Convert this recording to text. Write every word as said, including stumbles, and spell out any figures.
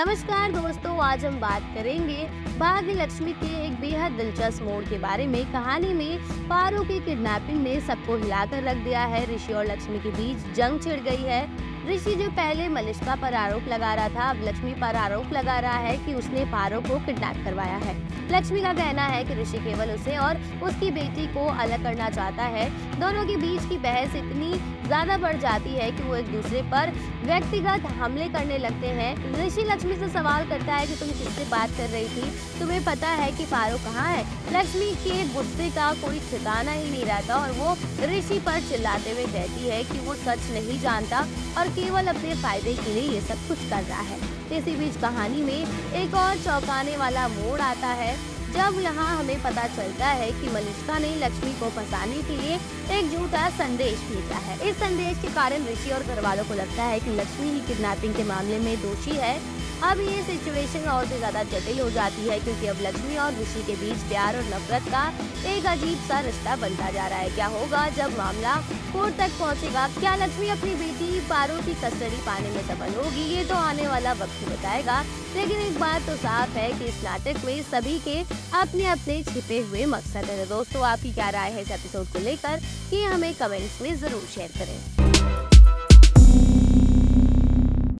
नमस्कार दोस्तों, आज हम बात करेंगे भाग्य लक्ष्मी के एक बेहद दिलचस्प मोड़ के बारे में। कहानी में पारो की किडनैपिंग ने सबको हिलाकर रख दिया है। ऋषि और लक्ष्मी के बीच जंग छिड़ गई है। ऋषि जो पहले मलिष्का पर आरोप लगा रहा था, अब लक्ष्मी पर आरोप लगा रहा है कि उसने पारो को किडनैप करवाया है। लक्ष्मी का कहना है कि ऋषि केवल उसे और उसकी बेटी को अलग करना चाहता है। दोनों के बीच की बहस इतनी ज्यादा बढ़ जाती है कि वो एक दूसरे पर व्यक्तिगत हमले करने लगते हैं। ऋषि लक्ष्मी से सवाल करता है कि तुम किससे बात कर रही थी, तुम्हें पता है कि पारो कहाँ है। लक्ष्मी के गुस्से का कोई ठिकाना ही नहीं रहता और वो ऋषि पर चिल्लाते हुए कहती है कि वो सच नहीं जानता और केवल अपने फायदे के लिए ये सब कुछ कर रहा है। इसी बीच कहानी में एक और चौंकाने वाला मोड़ आता है, जब यहाँ हमें पता चलता है कि मलिष्का ने लक्ष्मी को फंसाने के लिए एक झूठा संदेश भेजा है। इस संदेश के कारण ऋषि और घर वालों को लगता है कि लक्ष्मी ही किडनैपिंग के मामले में दोषी है। अब ये सिचुएशन और भी ज्यादा जटिल हो जाती है, क्योंकि अब लक्ष्मी और ऋषि के बीच प्यार और नफरत का एक अजीब सा रिश्ता बनता जा रहा है। क्या होगा जब मामला कोर्ट तक पहुंचेगा? क्या लक्ष्मी अपनी बेटी पारो की कस्टडी पाने में सफल होगी? ये तो आने वाला वक्त ही बताएगा। लेकिन एक बात तो साफ है कि इस नाटक में सभी के अपने अपने छिपे हुए मकसद है। दोस्तों, आपकी क्या राय है इस एपिसोड को लेकर, ये हमें कमेंट्स में जरूर शेयर करें।